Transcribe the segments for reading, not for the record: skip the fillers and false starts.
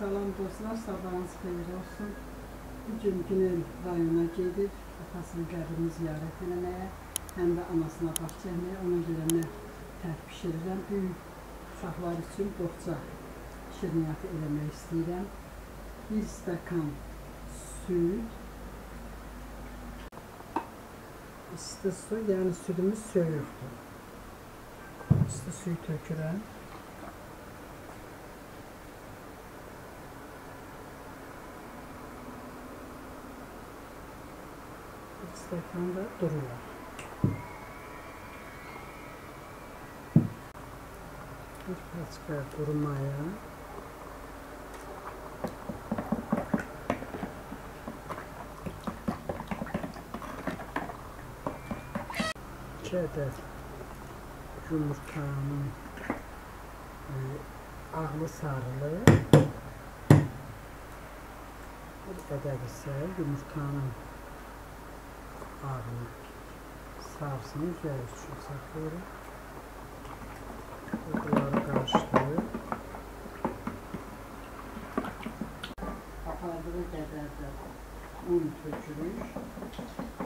Salam dostlar, sabahınız xeyir olsun. Bugün Günel rayona gedib, atasının qəbrini ziyarət eləməyə, həm də anasına baş çəkməyə, ona görə mən təhv pişirirəm. Ün uşaqlar üçün boğca şirniyyatı eləmək istəyirəm. Bir stəkan süt, isti su, yəni südümüz söyürdür. İsti suyu tökürəm. Stəkanda dururlar. Bir paçka quru maya. İki ədəd yumurtanın ağlı sarılı. Bir ədəd isə yumurtanın ağını, sarısını üzəri üçün saxlayırıq. Bunları qarışdırıb. Apardığı qədər də un tökürük.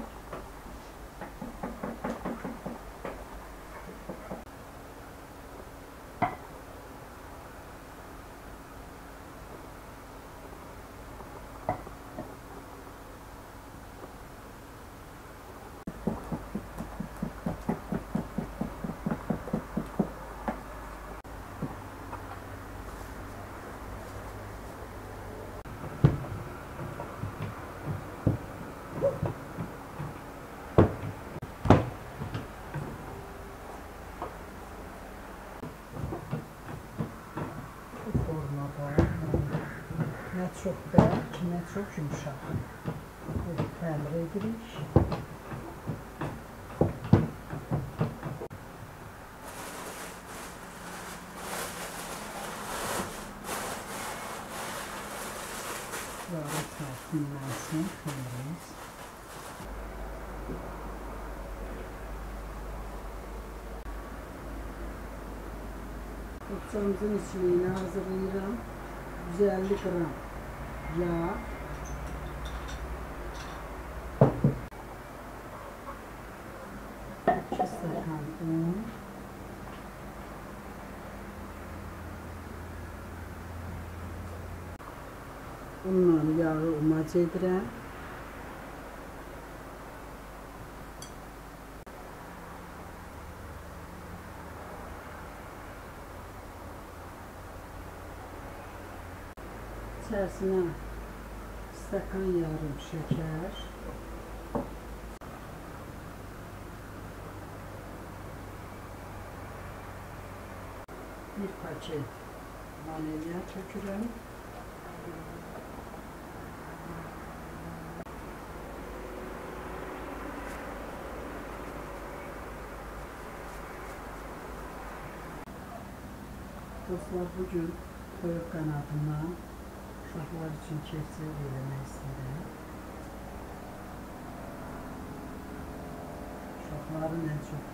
Nə çox bərk, nə çox yumuşaq. Belə təmir edirik. Bunları çətinləsin, təmirimiz. Boğcamızın içliyini hazırlayıram. 150 qram yağ, 2 stəkan un, 1 yağı umac edirəm. İçərisinə stəkan yarım şəkər, bir paket vanilya tökürəm, dostlar bugün toyuq qanadından uşaqlar üçün kefsir eləmək istəyirəm. Uşaqların ən çox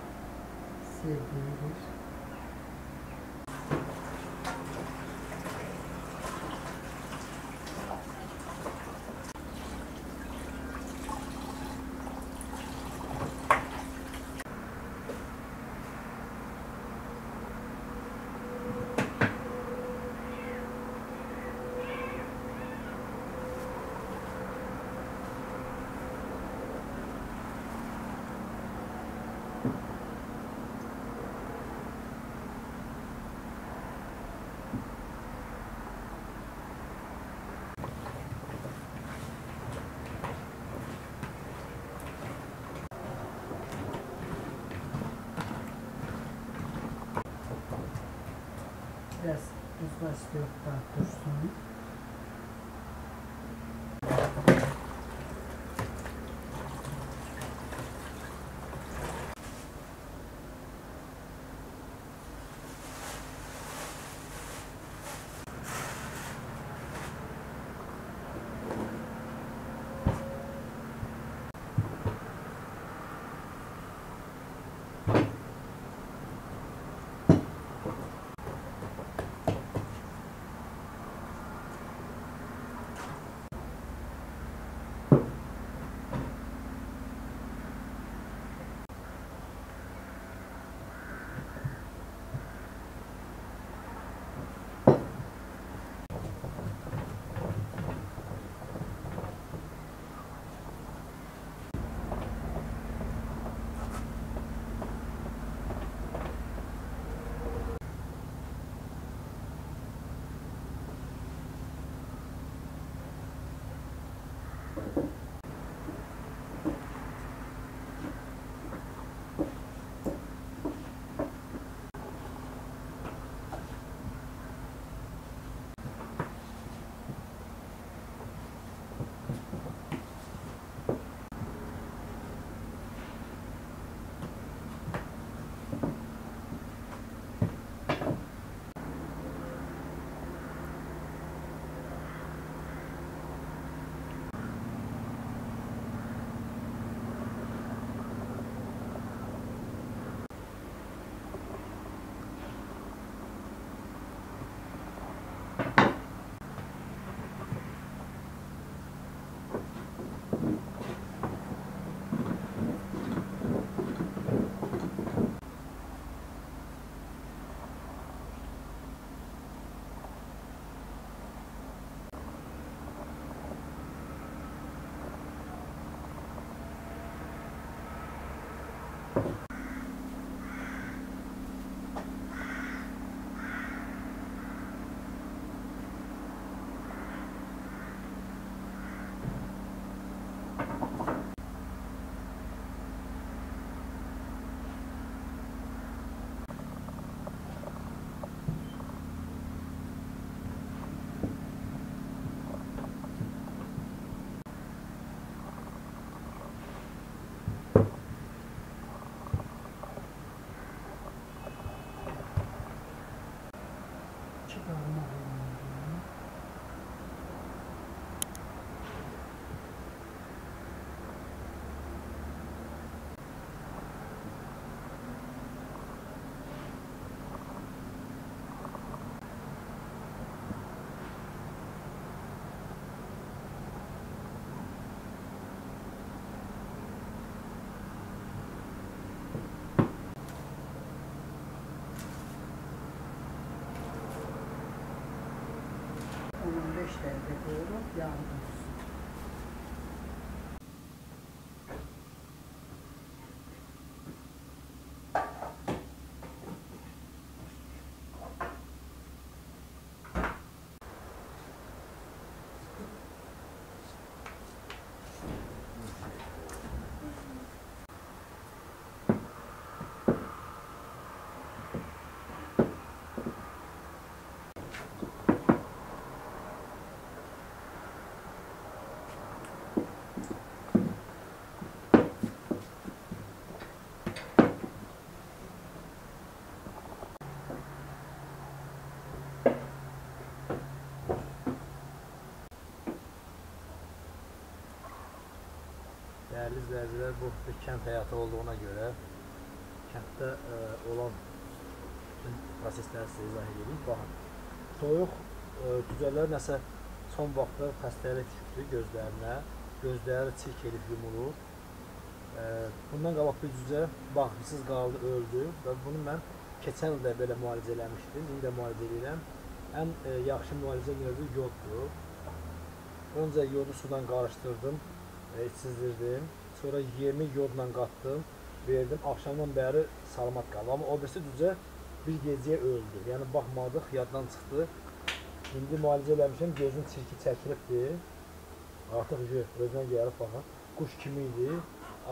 sevdiyidir. Biraz buzla stokda dursun. şekilde koyup yağlıyoruz. Değerli izleyiciler, bu bir kənd həyatı olduğuna göre kənddə olan prosesleri size izah edeyim. Bakın, soyuq cücələr nəsə son vaxtda xəstəlik düşübdür gözlərinə, gözləri çirk edib yumulur. Bundan qabaq bir cücə baxımsız qaldı, öldü və bunu mən keçən ildə belə müalicə eləmişdim, indi də müalicə edirəm. Ən yaxşı müalicə yine yoddur. Öncə yodu sudan qarışdırdım. Sizdirdim. Sonra 20 yodla qattım, verdim. Akşamdan beri salamat qaldı. Ama o birisi düzə bir gecəyə öldü. Yəni baxmadıq, yaddan çıxdı. İndi müalicə eləmişəm, gözün çirki çəkilibdir. Artıq özünə gəlib baxın. Quş kimi idi.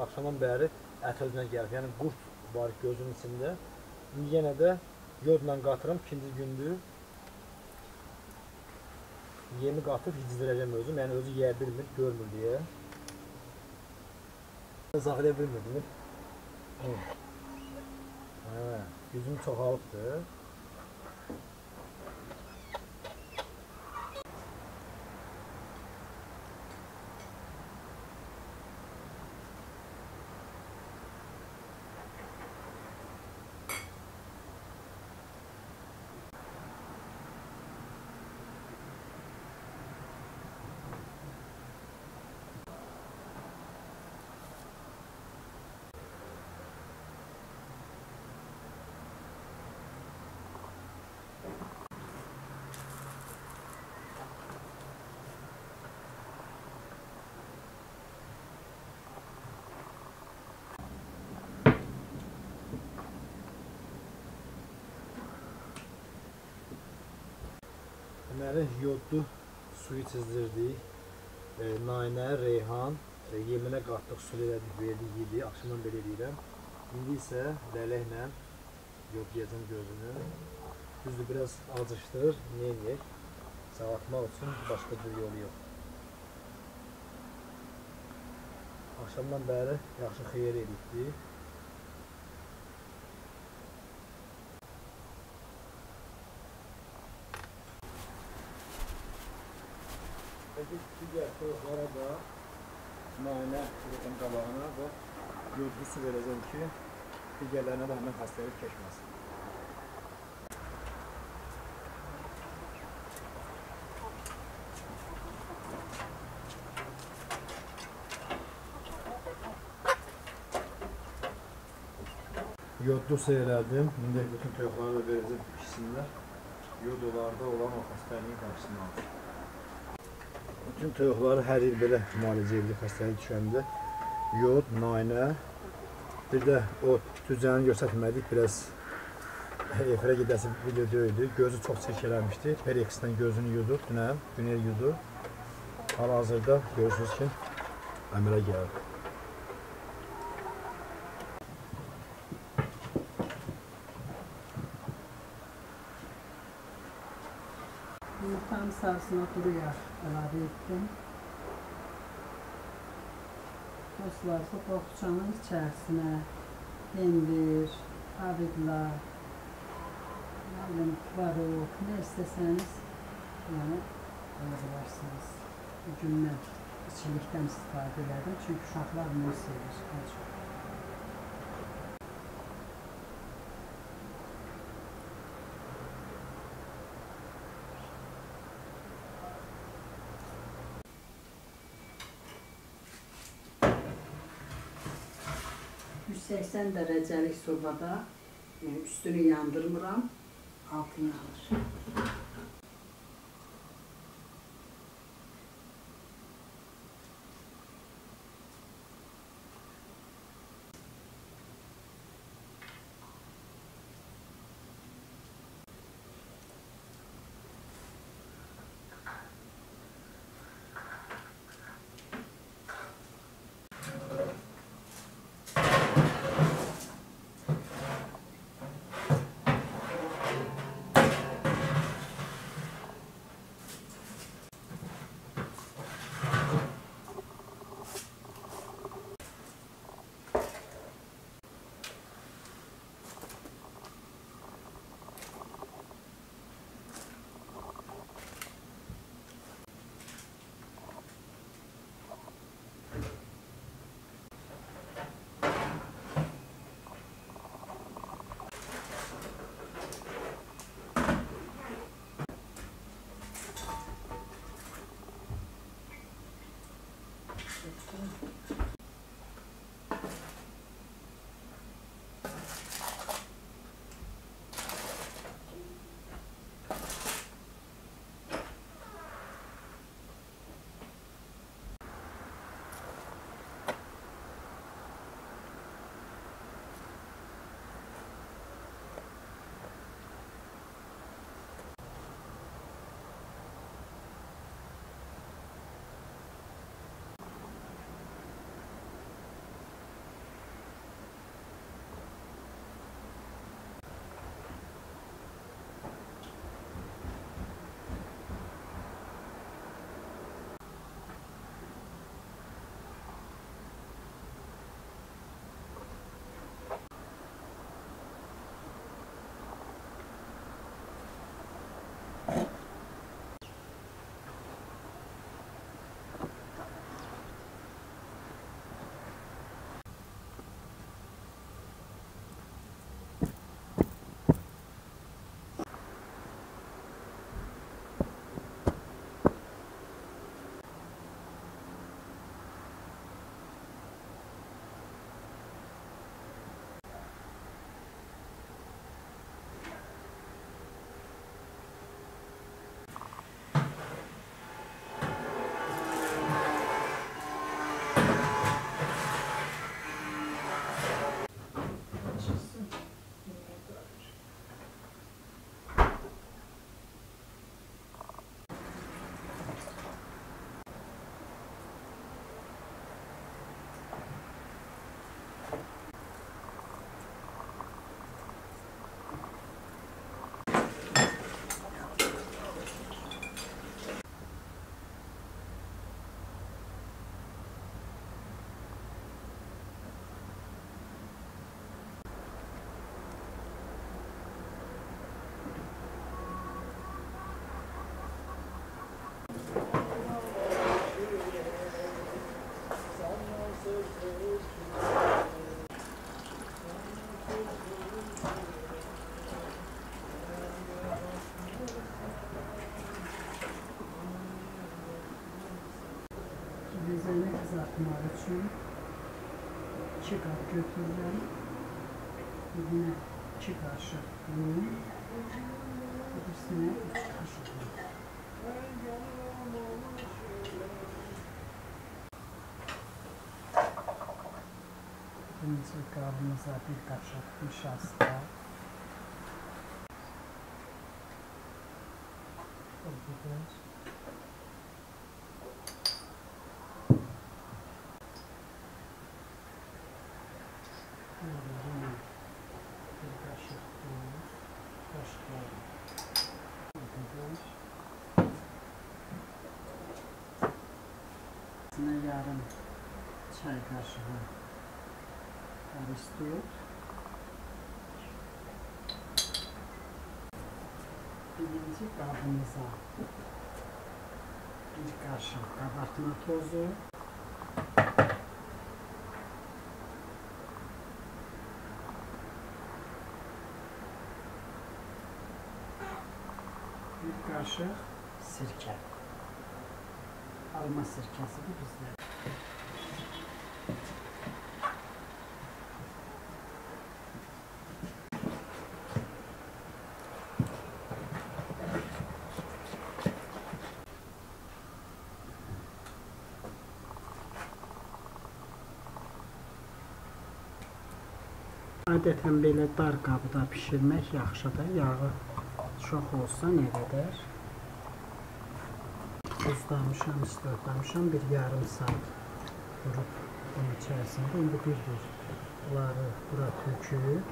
Akşamdan beri ət özünə gəlib. Yəni qurd var gözünün içində. Yenə də yodla qatıram. İkinci gündür. Yemi qatıb hicdirəcəm özüm. Yəni özü yeyə bilmir, görmür deyə. Zahir bilmirdim. Yüzüm çok ağırdı. Yodlu suyu çizdirdik, nainə, reyhan, yeminə qatdıq, su elədik, verdik, yedik, akşamdan belə eləyirəm. İndi isə lələklə yodlayacam gözünü. Düzdür, biraz acışdır, neyini sağlatmaq üçün başqa bir yolu yox. Akşamdan bəri yaxşı xeyir edikdik. Digər soğuqlara da nainə şuraqın qabağına və yodlu su verəcəm ki, digərlərinə də həmin xəstəlik keçməsin. Yodlu su elədim, indi bütün toyuqları da verəcəm ikisindən. Yodlarda olan o xəstəliyin qarşısını alır. Bütün toyuqları hər il belə müalicə edilir xəstəliyə düşəndə. Yod, nainə, bir də o tüzəni göstərmədik, biraz efirə gedəsi video döydü. Gözü çox çirkələnmişdi. Perexdən gözünü yudur, dünə yudur. Hal-hazırda görürsünüz ki, əmələ gəldi. Yumurtanın sarısına duru yağ əlavə etdim. Dostlar, bu boğçanın içərisinə pendir, avidlar, baruq, nə istəsəniz, yəni hazırlarsınız. Bugün mən içilikdən istifadə edirəm, çünki uşaqlar bunu sevir ən çox. Səksən dərəcəlik sobada üstünü yandırmıram, altını alır. Bezene kızartmalar için 2 kap götürdüm. Birine 2 kaşık un, birisine 3 kaşık un. Kırmızı kabımıza 1 kaşık nişasta. Pul biber. Yarım çay kaşığı karıştırıp birinci kabımıza 1 kaşık kabartma tozu, 1 kaşık sirke. Alma sirkesi de bizde. Adətən belə dar qabda pişirmək yaxşıdır. Yağı çox olsa nə qədər? Islamışam, ıslatmışam, bir yarım saat durub bunun içərisində. İndi bir-bir bunları bura töküb.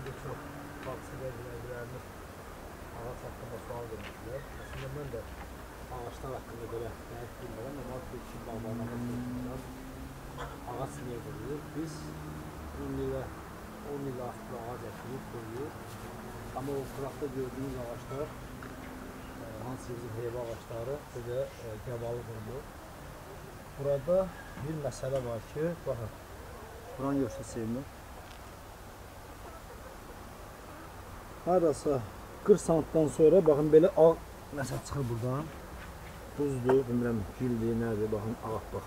Bugün çox baxıcı vergilərimiz ağaç haqqında sual vermişlər. Aslında mən də ağaçlar haqqında belə dəqiq bilmirəm, amma bir iki bağlamamız ağaç niyə quruyur? Biz 10 il artıq ağac əkilib quruyur. Amma o qıraqda gördüyünüz ağaçlar, hansı bizim heyva ağaçları, bir də qəbalı quruyur. Burada bir məsələ var ki, baxın, buranı görsə sevmir. Harası 40 santdan sonra baxın belə ağ nəsə çıxır buradan. Buzdur, bilmirəm, gildir, nədir, baxın ağa bax.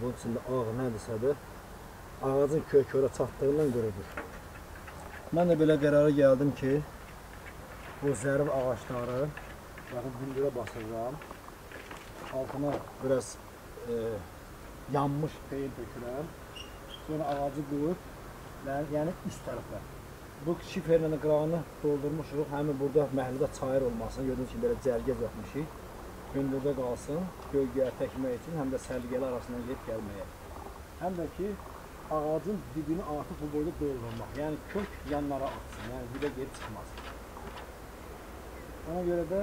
Bunun içində ağ nədirsə, ağacın kök-körə çatdığından görülür. Mən də belə qərara gəldim ki, bu zərif ağaçları baxın hündürə basacağam. Altına biraz yanmış peyir döküləm, sonra ağacı qoyub, yəni üst tərəfə. Bu şiferlə qırağını doldurmuşuq, həmin burada məhlidə çayır olmasın, gördüyünüz ki, belə cərgəz yapmışıq. Gündürdə qalsın, gölgəyə təkmək üçün, həm də sərgəli arasından gedib gəlməyə. Həm də ki, ağacın dibini artıq bu boyda doldurmaq, yəni kök yanlara atsın, yəni bir də geri çıxmasın. Ona görə də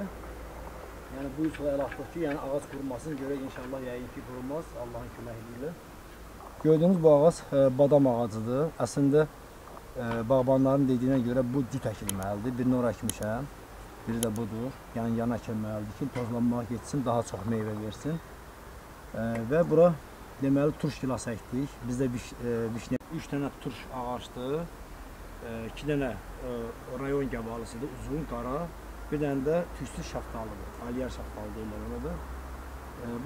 yəni bu üsulə əl atdıq ki, yəni ağac qurulmasını görək, inşallah yəyin ki qurulmaz Allahın köməkliyi ilə. Gördüyünüz bu ağac badam ağacıdır. Əslində bağbanların dediyinə görə bu cüt əkilməlidir. Birini ora əkmişəm, biri də budur. Yəni yana əkilməlidir ki, tozlanmağa geçsin, daha çox meyvə versin. Və bura deməli turş kilası əkdik. Bizdə vişnə 3 dənə turş ağacdır, 2 dənə rayon qəbalısıdır, uzun, qara. Bir dənə də tüklü şaftalıdır. Aliyar şaftalı deyirlər ona da.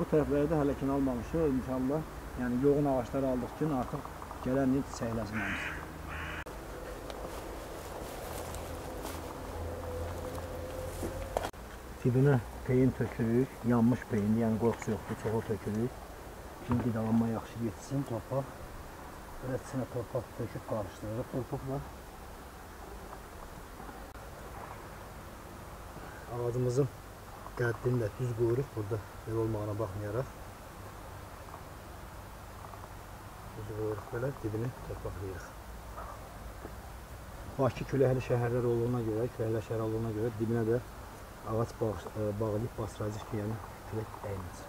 Bu tərəflərdə hələ ki almamışıq. İnşallah, yəni yoğun ağacları aldıq ki, artıq gələn il çiçəklənməmiz. Dibinə peyin tökürük, yanmış peyin, yəni qorxusu yoxdur, çoxu tökürük. Şimdi qidalanma yaxşı yetsin, torpaq. Biraz içinə torpaq töküb qarışdırırıq torpaqla. Ağacımızın qəddini də düz qoyuruq burada el olmağına baxmayaraq. Düz qoyuruq belə, dibini torpaqlayırıq. Bakı küləkli şəhərlər olduğuna görə, dibinə də ağac bağlayıb basıracaq ki, yəni külək dəyməz.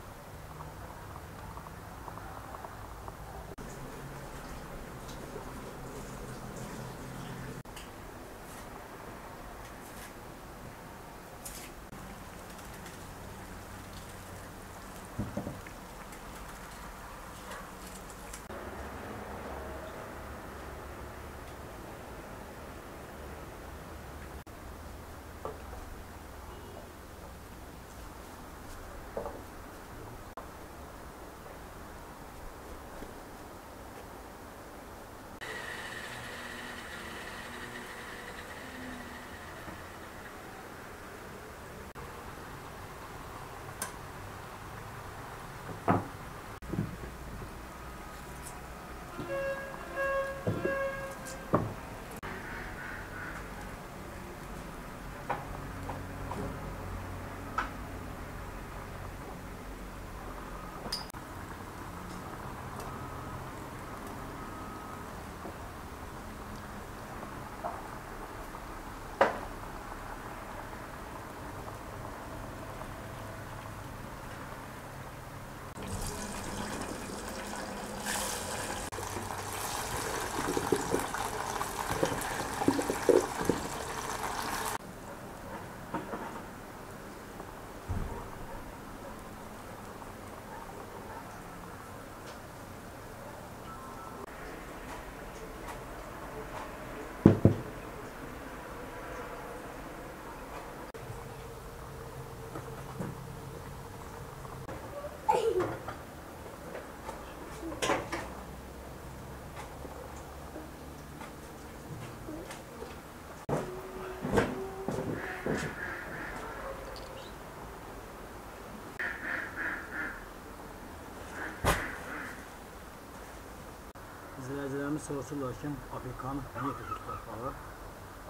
İzləyicilərimiz soruşurlar ki, Afrikanı niyə tökür torpağa?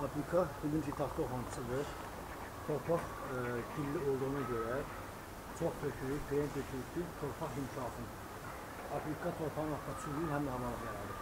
Afrika bugünkü taxta oxançıdır. Torpaq gilli olduğuna görə çox tökürük, peyin tökürük ki, torpaq yumşalsın. Afrika torpağın vaxtda çürüyür, həm də havalı yaradır.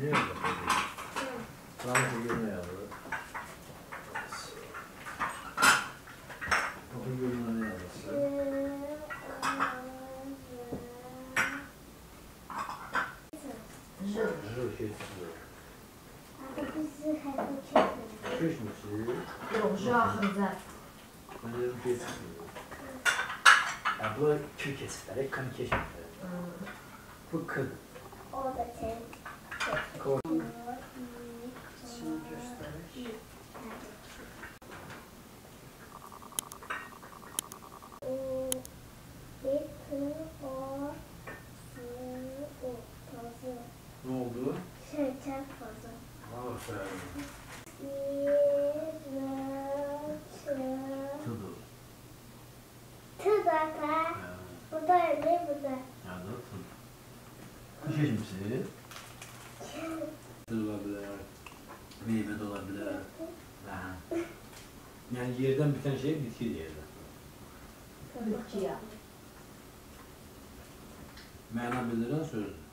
Niye öyle? Ramazı görme yavru. Bakın görme yavrusu. Zor keçisi. Keçmisi. Yok, jahırda. Ben dedim keçisi. Ya bu kül keçikleri, kan keçikleri. Bu kıl. O da keçik. Kork. Şimdi gösterir. Ne oldu? Şeker fazla. Aferin. Tudu. Tudu da. Bu da ne bu da? Ya da tudu. Bu keçimsi. Olabilir, meyve de olabilir. Aha. Yani yerden biten şey bitki yerden. Bitki ya. Mana bildiren sözdür.